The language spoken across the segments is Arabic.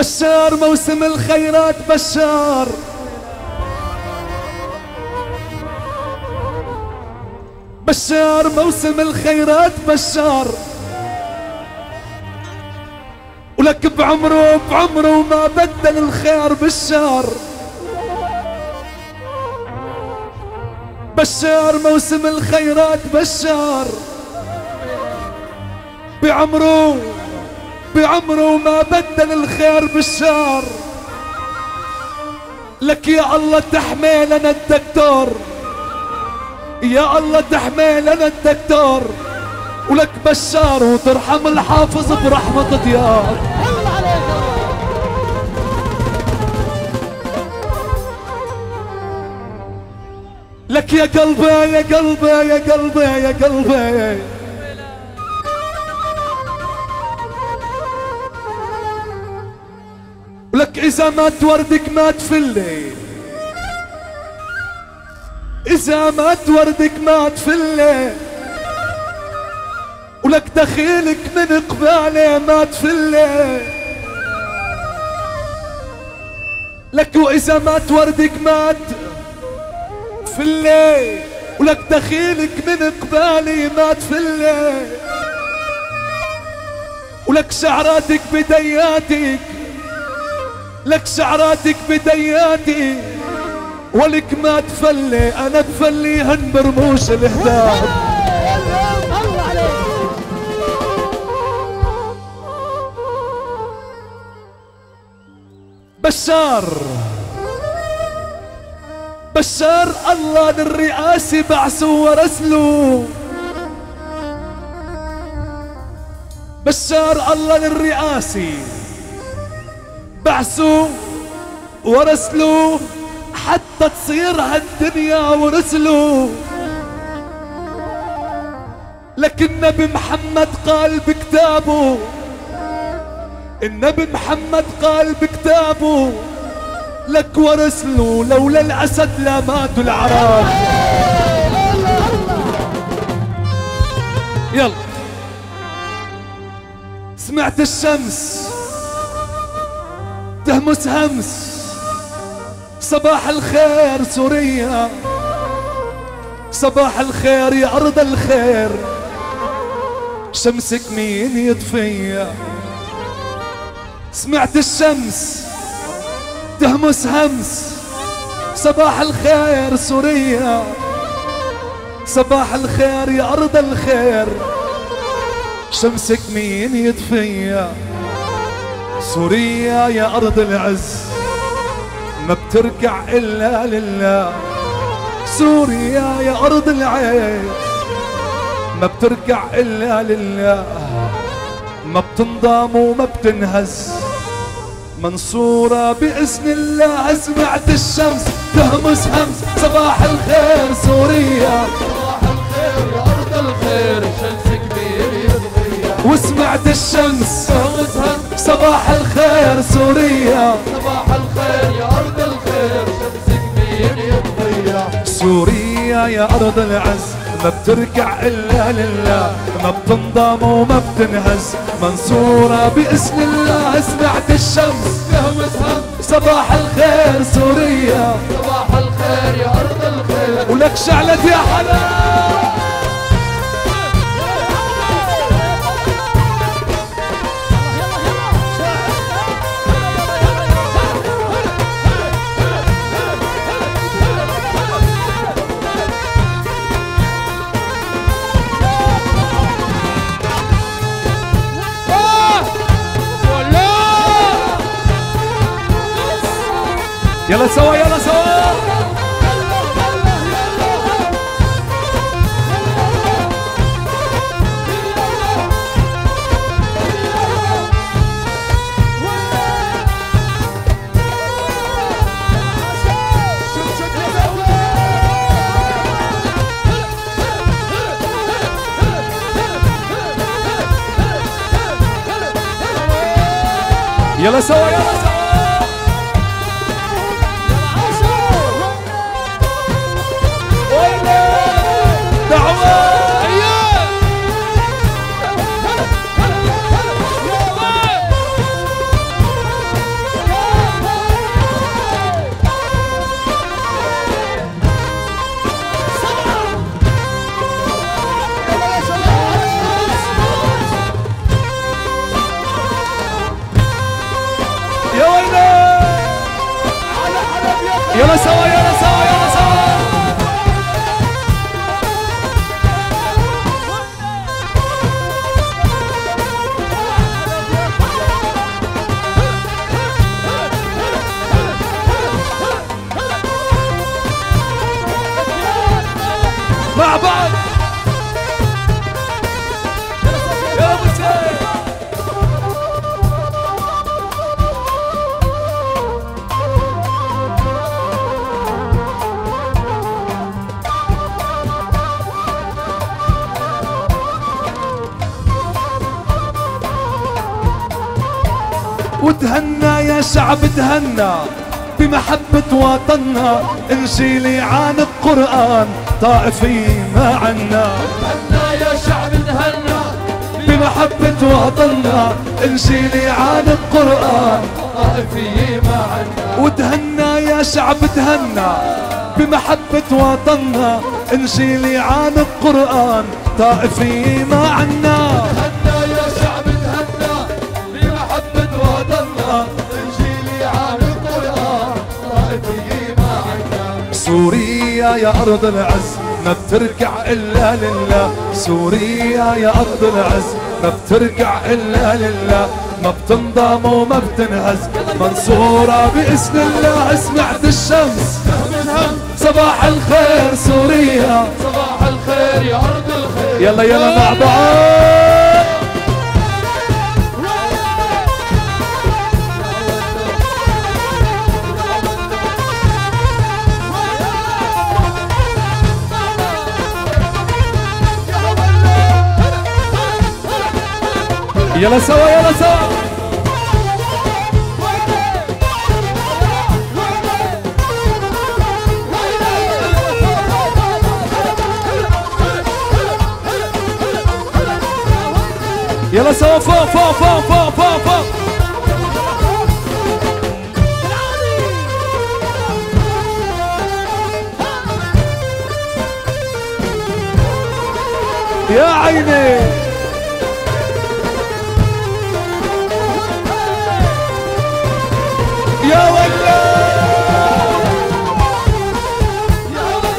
بشار موسم الخيرات بشار. بشار موسم الخيرات بشار، ولك بعمره بعمره ما بدل الخير بشار. بشار موسم الخيرات بشار، بعمره بعمره ما بدل الخير بشار. لك يا الله تحمي لنا الدكتور، يا الله تحمي لنا الدكتور، ولك بشار وترحم الحافظ برحمة ديار. لك يا قلبي يا قلبي يا قلبي يا قلبي، ولك إذا مات وردك مات فلي، إذا مات وردك مات فلي، ولك دخيلك من قبالي مات فلي. لك وإذا مات وردك مات فلي، ولك دخيلك من قبالي مات فلي. ولك شعراتك بدياتك، لك شعراتك بدياتي، ولك ما تفلي انا بفليهن برموش الهدار. بشار بشار الله للرئاسة بعثه ورسله، بشار الله للرئاسة بعثوا ورسلوا حتى تصير هالدنيا ورسلوا. لك النبي محمد قال بكتابه، النبي محمد قال بكتابه، لك ورسلوا لولا الأسد لا ماتوا العرب. يلا سمعت الشمس تهمس همس، صباح الخير سوريا، صباح الخير يا أرض الخير، شمسك مين يطفيها. سمعت الشمس تهمس همس، صباح الخير سوريا، صباح الخير يا أرض الخير، شمسك مين يطفيها. سوريا يا أرض العز ما بتركع إلا لله، سوريا يا أرض العز ما بتركع إلا لله، ما بتنضم وما بتنهز، منصورة بإذن الله. سمعت الشمس تهمس همس، صباح الخير سوريا، صباح الخير يا أرض الخير، شمسك بيبي يضحيها. وسمعت الشمس تهمس همس، صباح الخير سوريا، صباح الخير يا أرض الخير، شمسك مين يضحيها. سوريا يا أرض العز ما بتركع إلا لله، ما بتنضم وما بتنهز، منصورة بإسم الله. سمعت الشمس تهمس هم، صباح الخير سوريا، صباح الخير يا أرض الخير، ولك شعلت يا حلا. يلا سوا يلا سوا. يلا سوا يلا سوا. يلا سوا يلا سوا يلا سوا. مع بعض يا ابو سيد. وتهنى يا شعب تهنى بمحبة وطننا، انجيلي عن القرآن طائفي ما عنا. تهنى يا شعب تهنى بمحبة وطننا، انجيلي عن القرآن طائفي ما عنا. وتهنى يا شعب تهنى بمحبة وطننا، انجيلي عن القرآن طائفي ما عنا. سوريا يا أرض العز ما بتركع إلا لله، سوريا يا أرض العز ما بتركع إلا لله، ما بتنضم وما بتنهز منصورة بإسم الله. سمعت الشمس صباح الخير سوريا، صباح الخير يا أرض الخير. يلا يلا مع بعض. يلا سوا يلا سوا. يلا سوا فوق فوق فوق فوق فوق فوق. يا عيني يا ولا يا ولا يا ولا.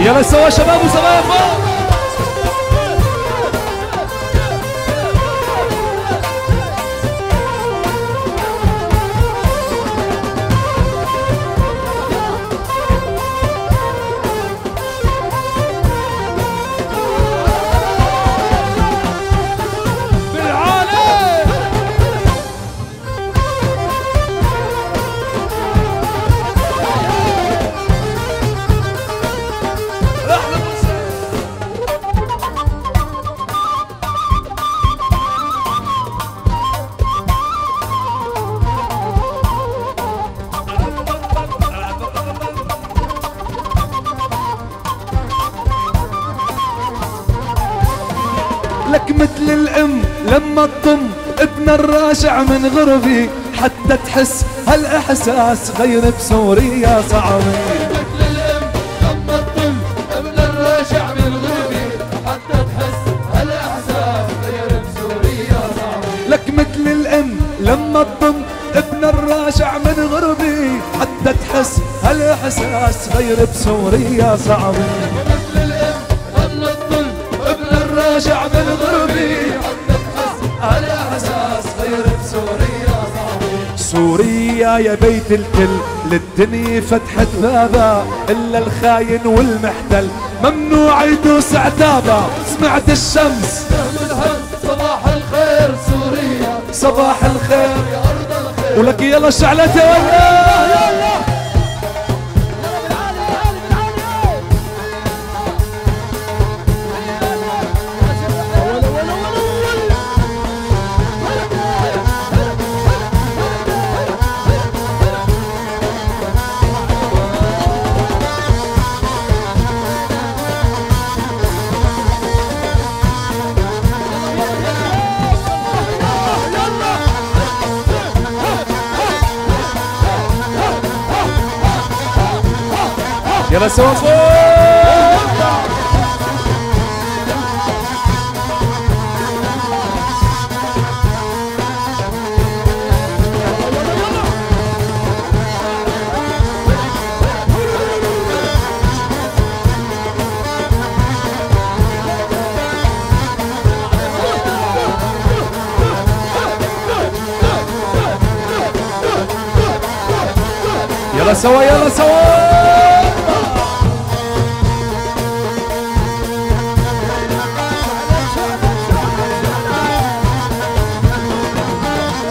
يلا سوا شباب وشباب فوق. لك مثل الام لما تضم ابن الراجع من غربي، حتى تحس هالاحساس غير بسوريا صعب. لك مثل الام لما تضم ابن الراجع من غربي، حتى تحس هالاحساس غير بسوريا صعب. لك مثل الام لما تضم ابن الراجع من غربي، حتى تحس هالاحساس غير بسوريا صعب. راجع من غربي على أساس غير بسوريا صعبة. سوريا يا بيت الكل للدنيا فتحت بابها، إلا الخاين والمحتل ممنوع يدوس عتابا. سمعت الشمس صباح الخير سوريا، صباح الخير يا أرض الخير. ولك يلا شعلتي والله. يلا سوا فوق. يلا سوا يلا سوا.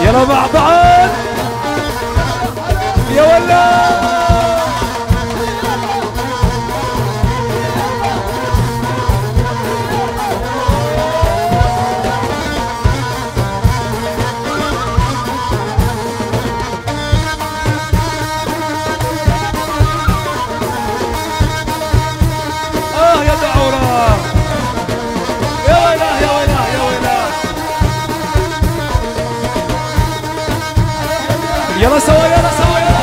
يلا مع بعض يا ولا. يلا سوا يلا سوا يلا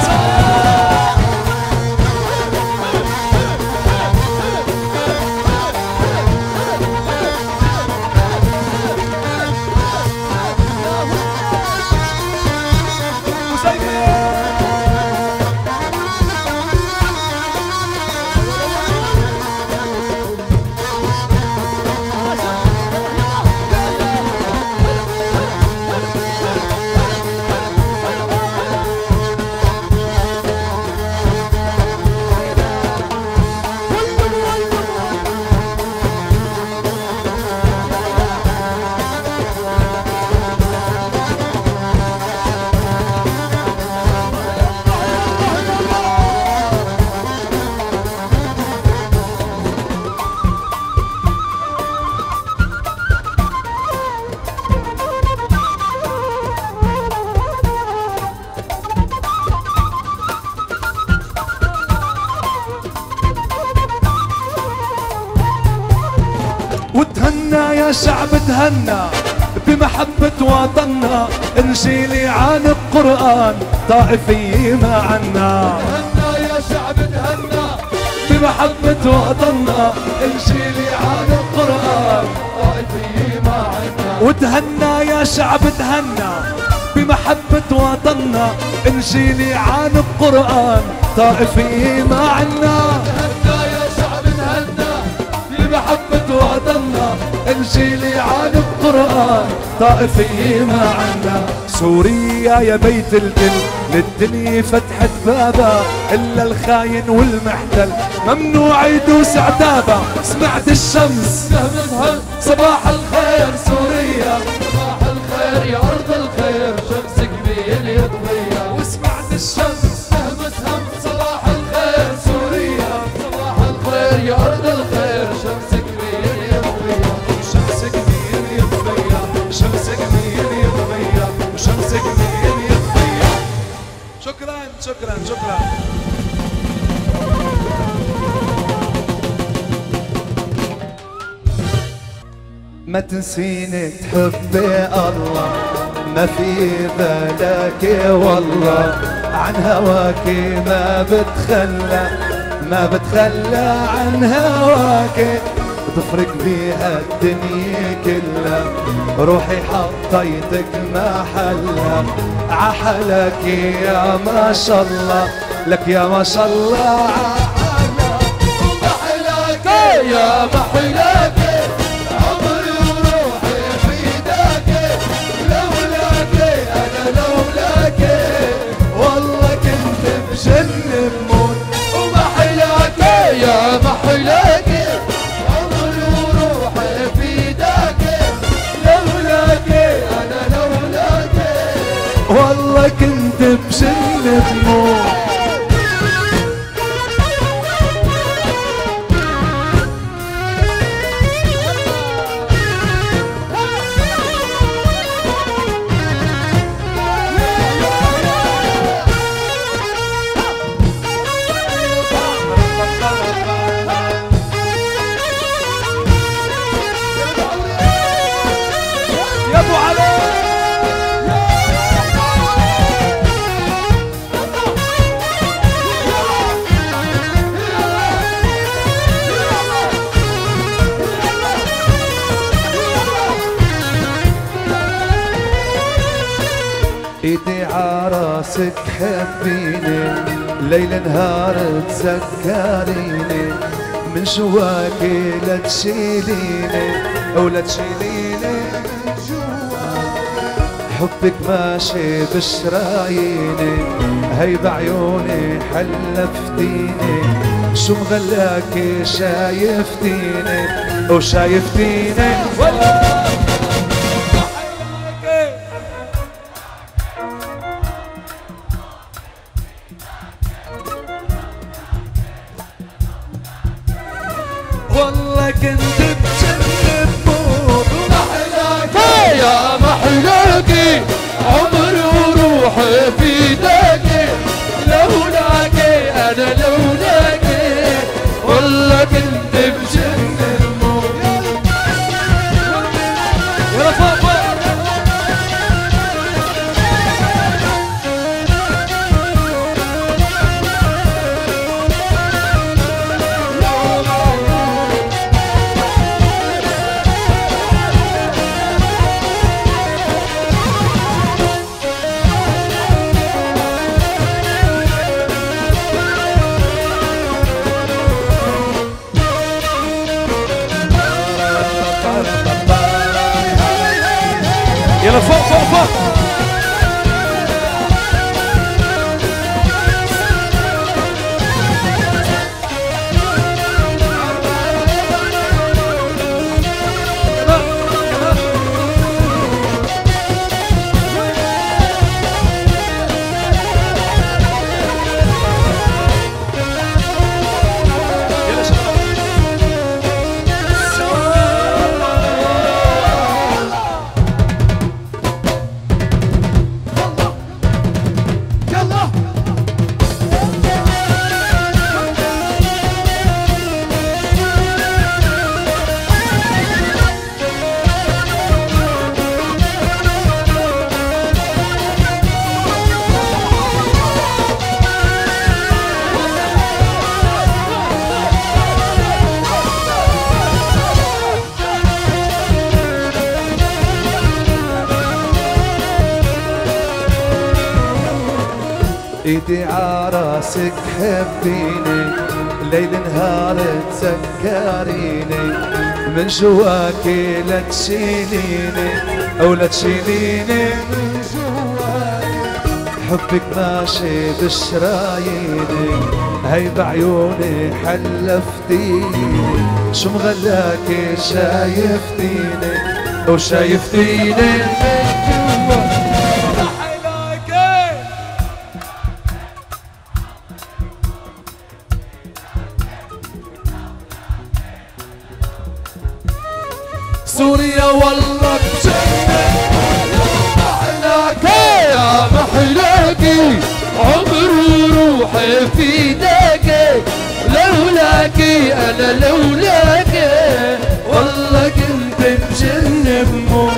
وتهنى يا شعب تهنى بمحبة وطننا، انجيلي عن القرآن طائفي ما عنا. تهنى يا شعب تهنى بمحبة وطننا، انجيلي عن القرآن طائفي ما عنا. وتهنى يا شعب تهنى بمحبة وطننا، انجيلي عن القرآن طائفي ما عنا. وطننا انجيلي عن القرآن طائفي ما عنا. سوريا يا بيت الكل للدنيا فتحت بابها، إلا الخاين والمحتل ممنوع يدوس عتابا. سمعت الشمس نهمها صباح الخير سوريا، صباح الخير يا أرض الخير شمسك بين يضويا. وسمعت الشمس نهمتهم صباح الخير سوريا، صباح الخير يا أرض الخير شمسك. شكرا شكرا شكرا. ما تنسيني تحبي الله، ما في بلاكي والله، عن هواكي ما بتخلى، ما بتخلى عن هواكي. تفرق بيها الدنيا كلها، روحي حطيتك محلها. عحلك يا ما شاء الله، لك يا ما شاء الله. ومحلاك يا محلاك عمري وروحي فداك، لولاك انا لولاك والله كنت بجنن موت. ومحلاك يا محلاك والله كنت بجنة موت. ايدي عراسك حبيني ليل نهار تذكريني من جواكي لا تشيليني ولا تشيليني من جواكي حبك ماشي بشراييني هي بعيوني حلفتيني شو مغلاكي شايفتيني وشايفتيني والله كنت بجنب موت محلاكي يا محلاكي عمري وروحي في ايداكي لولاكي انا لولاكي والله كنت بجنب موت يا رفاق يلا فوق فوق فوق ايدي عراسك حبيني ليل نهار تذكريني من جواكي لا تشيليني او لا تشيليني من جواكي حبك ماشي بشراييني هي بعيوني حلفتيني شو مغلاكي شايفتيني وشايفتيني سوريا والله بجنب محلاكي يا محلاكي عمري وروحي في ايداكي لولاكي انا لولاكي والله كنت بجنب موت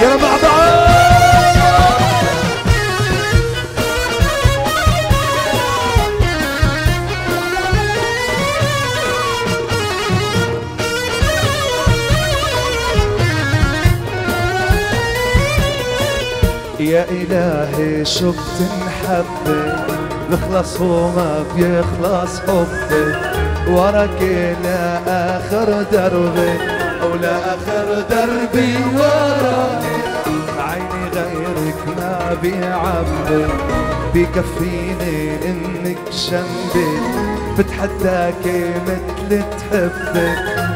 يا بعض يا إلهي شو بتنحبي بخلص وما بيخلص حبي وراك لآخر دربي أو لآخر دربي وراك عيني غيرك ما بيعبر بكفيني انك جنبي بتحداكي مثل تحبي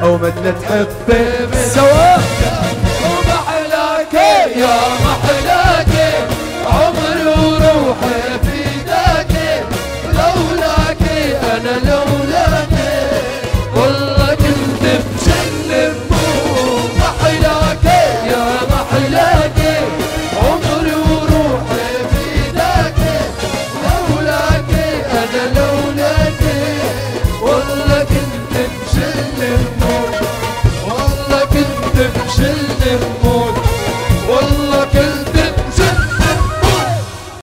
او مثل تحبي سوا ومحلاكي يا محلاكي